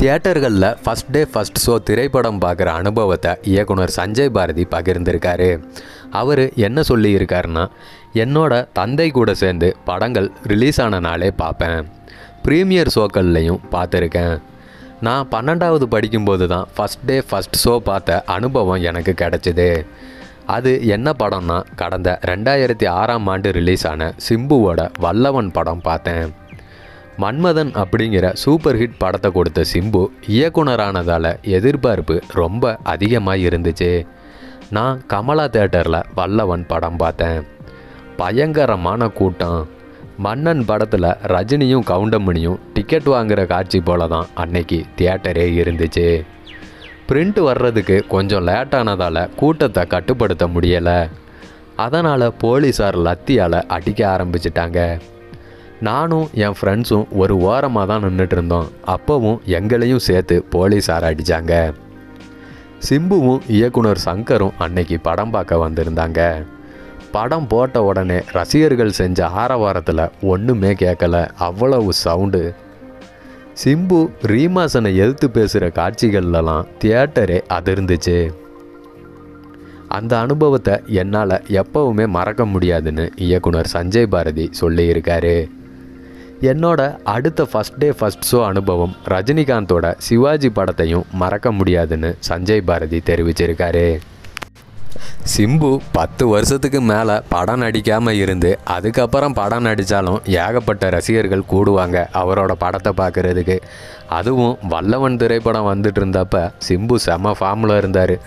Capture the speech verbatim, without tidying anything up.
தியேட்டர்களில் first day first show திரைப்படம் பார்க்குற அனுபவத்தை இயக்குனர் சஞ்சய் பாரதி பகிர்ந்திருக்காரு. அவர் என்ன சொல்லியிருக்காருன்னா, என்னோட தந்தை கூட சேர்ந்து படங்கள் ரிலீஸ் ஆன நாளே பார்ப்பேன், ப்ரீமியர் ஷோக்கள்லையும் பார்த்துருக்கேன். நான் பன்னெண்டாவது படிக்கும்போது தான் ஃபஸ்ட் டே ஃபஸ்ட் ஷோ பார்த்த அனுபவம் எனக்கு கிடச்சிது. அது என்ன படம்னா, கடந்த ரெண்டாயிரத்தி ஆறாம் ஆண்டு ரிலீஸ் ஆன சிம்புவோட வல்லவன் படம் பார்த்தேன். மன்மதன் அப்படிங்கிற சூப்பர் ஹிட் படத்தை கொடுத்த சிம்பு இயக்குனரானதால் எதிர்பார்ப்பு ரொம்ப அதிகமாக இருந்துச்சு. நான் கமலா தேட்டரில் வல்லவன் படம் பார்த்தேன். பயங்கரமான கூட்டம். மன்னன் படத்தில் ரஜினியும் கவுண்டமணியும் டிக்கெட் வாங்குகிற காட்சி போல தான் அன்னைக்கு தியேட்டரே இருந்துச்சு. பிரிண்ட் வர்றதுக்கு கொஞ்சம் லேட்டானதால் கூட்டத்தை கட்டுப்படுத்த முடியலை. அதனால் போலீஸார் லத்தியால் அடிக்க ஆரம்பிச்சிட்டாங்க. நானும் என் ஃப்ரெண்ட்ஸும் ஒரு ஓரமாக தான் நின்றுட்டு இருந்தோம். அப்போவும் எங்களையும் சேர்த்து போலீஸார் அடித்தாங்க. சிம்புவும் இயக்குனர் சங்கரும் அன்னைக்கு படம் பார்க்க வந்திருந்தாங்க. படம் போட்ட உடனே ரசிகர்கள் செஞ்ச ஆரவாரத்தில் ஒன்றுமே கேட்கலை, அவ்வளவு சவுண்டு. சிம்பு ரீமாசனை எதிர்த்து பேசுகிற காட்சிகள்லாம் தியேட்டரே அதிர்ந்துச்சு. அந்த அனுபவத்தை என்னால் எப்போவுமே மறக்க முடியாதுன்னு இயக்குனர் சஞ்சய் பாரதி சொல்லியிருக்காரு. என்னோட அடுத்த ஃபஸ்ட் டே ஃபஸ்ட் ஷோ அனுபவம் ரஜினிகாந்தோட சிவாஜி படத்தையும் மறக்க முடியாதுன்னு சஞ்சய் பாரதி தெரிவிச்சிருக்காரு. சிம்பு பத்து வருஷத்துக்கு மேலே படம் நடிக்காமல் இருந்து அதுக்கப்புறம் படம் நடித்தாலும் ஏகப்பட்ட ரசிகர்கள் கூடுவாங்க அவரோட படத்தை பார்க்குறதுக்கு. அதுவும் வல்லவன் திரைப்படம் வந்துட்டு இருந்தப்போ சிம்பு செம ஃபார்மில் இருந்தார்.